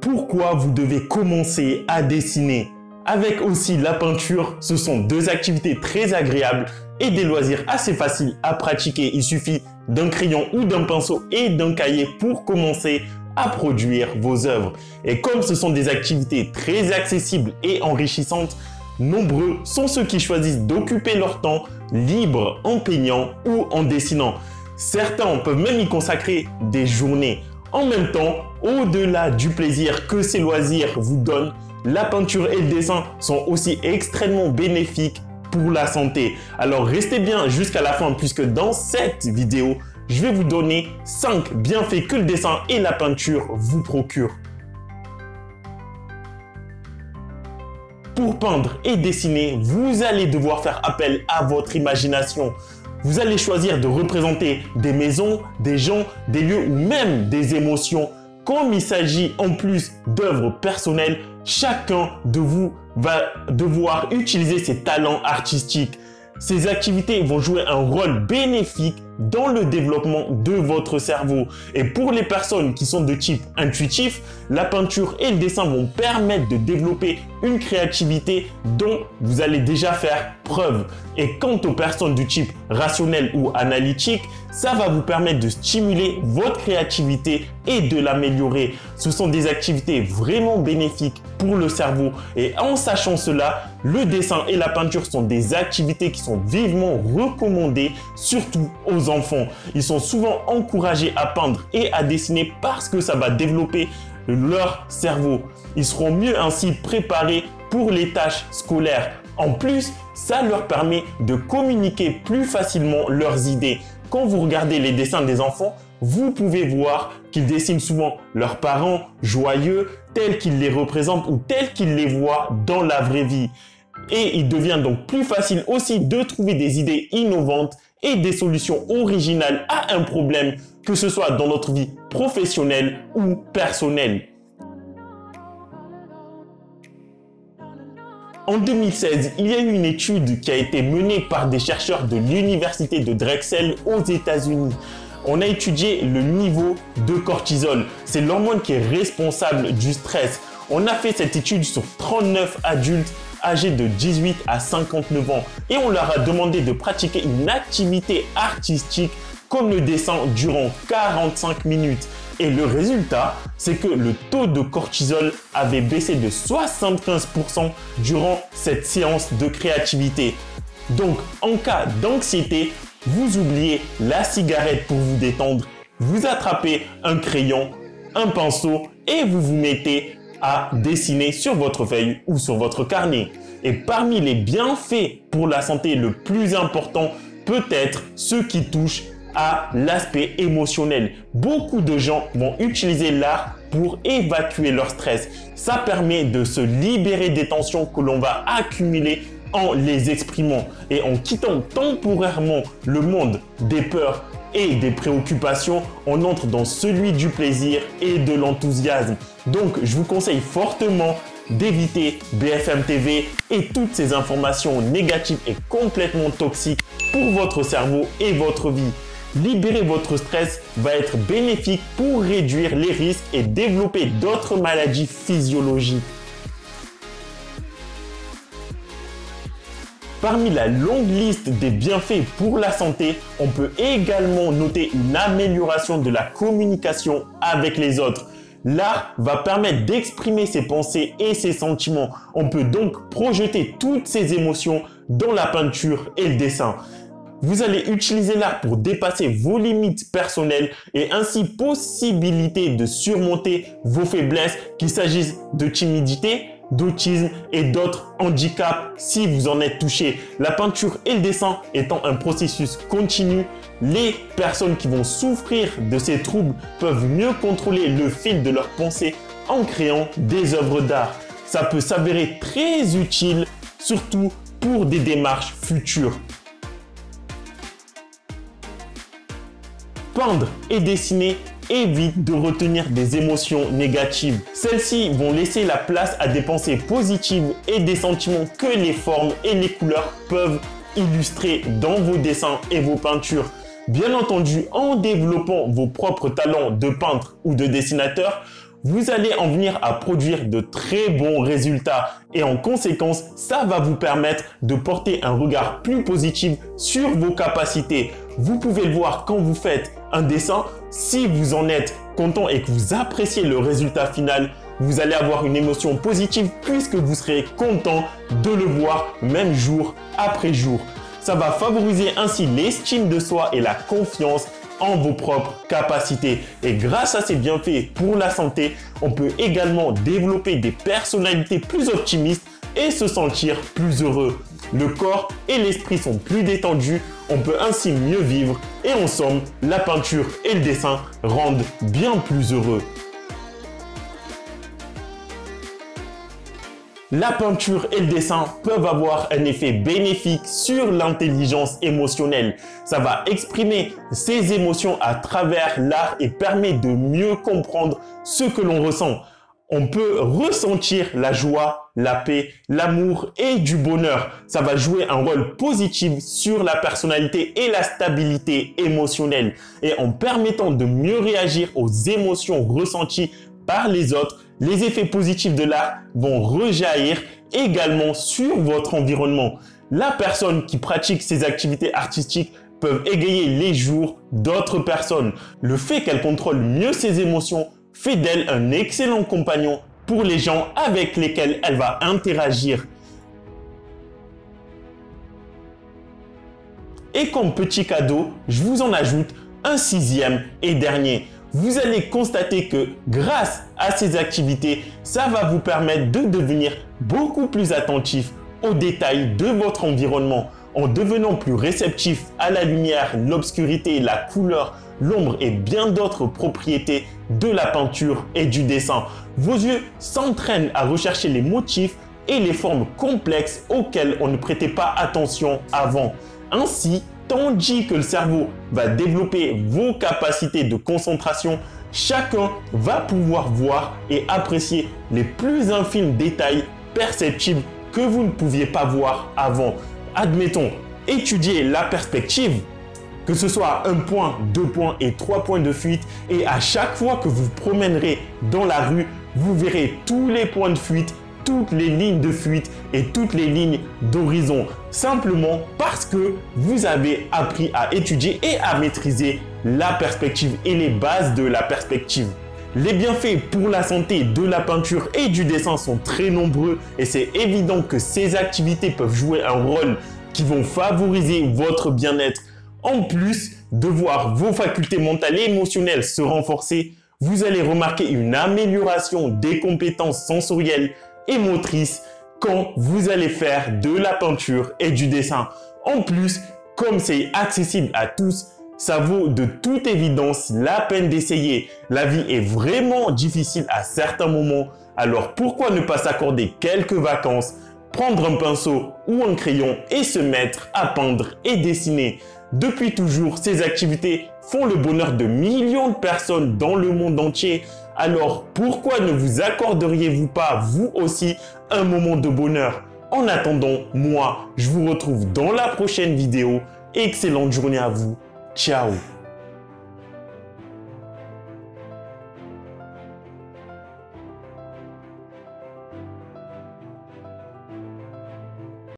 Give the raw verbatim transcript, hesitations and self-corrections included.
Pourquoi vous devez commencer à dessiner avec aussi la peinture? Ce sont deux activités très agréables et des loisirs assez faciles à pratiquer. Il suffit d'un crayon ou d'un pinceau et d'un cahier pour commencer à produire vos œuvres. Et comme ce sont des activités très accessibles et enrichissantes, nombreux sont ceux qui choisissent d'occuper leur temps libre en peignant ou en dessinant. Certains peuvent même y consacrer des journées. En même temps, au-delà du plaisir que ces loisirs vous donnent, la peinture et le dessin sont aussi extrêmement bénéfiques pour la santé. Alors restez bien jusqu'à la fin puisque dans cette vidéo, je vais vous donner cinq bienfaits que le dessin et la peinture vous procurent. Pour peindre et dessiner, vous allez devoir faire appel à votre imagination. Vous allez choisir de représenter des maisons, des gens, des lieux ou même des émotions. Comme il s'agit en plus d'œuvres personnelles, chacun de vous va devoir utiliser ses talents artistiques. Ces activités vont jouer un rôle bénéfique dans le développement de votre cerveau. Et pour les personnes qui sont de type intuitif, la peinture et le dessin vont permettre de développer une créativité dont vous allez déjà faire preuve. Et quant aux personnes du type rationnel ou analytique, ça va vous permettre de stimuler votre créativité et de l'améliorer. Ce sont des activités vraiment bénéfiques pour le cerveau. Et en sachant cela, le dessin et la peinture sont des activités qui sont vivement recommandées, surtout aux enfants. Ils sont souvent encouragés à peindre et à dessiner parce que ça va développer leur cerveau. Ils seront mieux ainsi préparés pour les tâches scolaires. En plus, ça leur permet de communiquer plus facilement leurs idées. Quand vous regardez les dessins des enfants, vous pouvez voir qu'ils dessinent souvent leurs parents joyeux, tels qu'ils les représentent ou tels qu'ils les voient dans la vraie vie. Et il devient donc plus facile aussi de trouver des idées innovantes et des solutions originales à un problème, que ce soit dans notre vie professionnelle ou personnelle. En deux mille seize, il y a eu une étude qui a été menée par des chercheurs de l'université de Drexel aux États-Unis. On a étudié le niveau de cortisol. C'est l'hormone qui est responsable du stress. On a fait cette étude sur trente-neuf adultes âgés de dix-huit à cinquante-neuf ans et on leur a demandé de pratiquer une activité artistique comme le dessin durant quarante-cinq minutes. Et le résultat, c'est que le taux de cortisol avait baissé de soixante-quinze pour cent durant cette séance de créativité. Donc, en cas d'anxiété, vous oubliez la cigarette pour vous détendre, vous attrapez un crayon, un pinceau et vous vous mettez à dessiner sur votre feuille ou sur votre carnet. Et parmi les bienfaits pour la santé, le plus important peut être ceux qui touchent à l'aspect émotionnel. Beaucoup de gens vont utiliser l'art pour évacuer leur stress. Ça permet de se libérer des tensions que l'on va accumuler en les exprimant et en quittant temporairement le monde des peurs et des préoccupations, on entre dans celui du plaisir et de l'enthousiasme. Donc, je vous conseille fortement d'éviter B F M T V et toutes ces informations négatives et complètement toxiques pour votre cerveau et votre vie. Libérer votre stress va être bénéfique pour réduire les risques et développer d'autres maladies physiologiques. Parmi la longue liste des bienfaits pour la santé, on peut également noter une amélioration de la communication avec les autres. L'art va permettre d'exprimer ses pensées et ses sentiments. On peut donc projeter toutes ces émotions dans la peinture et le dessin. Vous allez utiliser l'art pour dépasser vos limites personnelles et ainsi possibilité de surmonter vos faiblesses, qu'il s'agisse de timidité, d'autisme et d'autres handicaps si vous en êtes touché. La peinture et le dessin étant un processus continu, les personnes qui vont souffrir de ces troubles peuvent mieux contrôler le fil de leurs pensées en créant des œuvres d'art. Ça peut s'avérer très utile, surtout pour des démarches futures. Peindre et dessiner évite de retenir des émotions négatives. Celles-ci vont laisser la place à des pensées positives et des sentiments que les formes et les couleurs peuvent illustrer dans vos dessins et vos peintures. Bien entendu, en développant vos propres talents de peintre ou de dessinateur, vous allez en venir à produire de très bons résultats et en conséquence, ça va vous permettre de porter un regard plus positif sur vos capacités. Vous pouvez le voir quand vous faites un dessin, si vous en êtes content et que vous appréciez le résultat final, vous allez avoir une émotion positive puisque vous serez content de le voir même jour après jour. Ça va favoriser ainsi l'estime de soi et la confiance en vos propres capacités. Et grâce à ces bienfaits pour la santé, on peut également développer des personnalités plus optimistes et se sentir plus heureux. Le corps et l'esprit sont plus détendus, on peut ainsi mieux vivre et en somme, la peinture et le dessin rendent bien plus heureux. La peinture et le dessin peuvent avoir un effet bénéfique sur l'intelligence émotionnelle. Ça va exprimer ses émotions à travers l'art et permet de mieux comprendre ce que l'on ressent. On peut ressentir la joie, la paix, l'amour et du bonheur. Ça va jouer un rôle positif sur la personnalité et la stabilité émotionnelle. Et en permettant de mieux réagir aux émotions ressenties par les autres, les effets positifs de l'art vont rejaillir également sur votre environnement. La personne qui pratique ces activités artistiques peut égayer les jours d'autres personnes. Le fait qu'elle contrôle mieux ses émotions fait d'elle un excellent compagnon pour les gens avec lesquels elle va interagir. Et comme petit cadeau, je vous en ajoute un sixième et dernier. Vous allez constater que grâce à ces activités, ça va vous permettre de devenir beaucoup plus attentif aux détails de votre environnement. En devenant plus réceptif à la lumière, l'obscurité, la couleur, l'ombre et bien d'autres propriétés de la peinture et du dessin, vos yeux s'entraînent à rechercher les motifs et les formes complexes auxquelles on ne prêtait pas attention avant. Ainsi, tandis que le cerveau va développer vos capacités de concentration, chacun va pouvoir voir et apprécier les plus infimes détails perceptibles que vous ne pouviez pas voir avant. Admettons, étudier la perspective, que ce soit un point, deux points et trois points de fuite, et à chaque fois que vous vous promènerez dans la rue, vous verrez tous les points de fuite, toutes les lignes de fuite et toutes les lignes d'horizon, simplement parce que vous avez appris à étudier et à maîtriser la perspective et les bases de la perspective. Les bienfaits pour la santé de la peinture et du dessin sont très nombreux et c'est évident que ces activités peuvent jouer un rôle qui vont favoriser votre bien-être. En plus de voir vos facultés mentales et émotionnelles se renforcer, vous allez remarquer une amélioration des compétences sensorielles et motrice quand vous allez faire de la peinture et du dessin. En plus, comme c'est accessible à tous, ça vaut de toute évidence la peine d'essayer. La vie est vraiment difficile à certains moments, alors pourquoi ne pas s'accorder quelques vacances, prendre un pinceau ou un crayon et se mettre à peindre et dessiner. Depuis toujours, ces activités font le bonheur de millions de personnes dans le monde entier. Alors pourquoi ne vous accorderiez-vous pas, vous aussi, un moment de bonheur? En attendant, moi, je vous retrouve dans la prochaine vidéo. Excellente journée à vous. Ciao!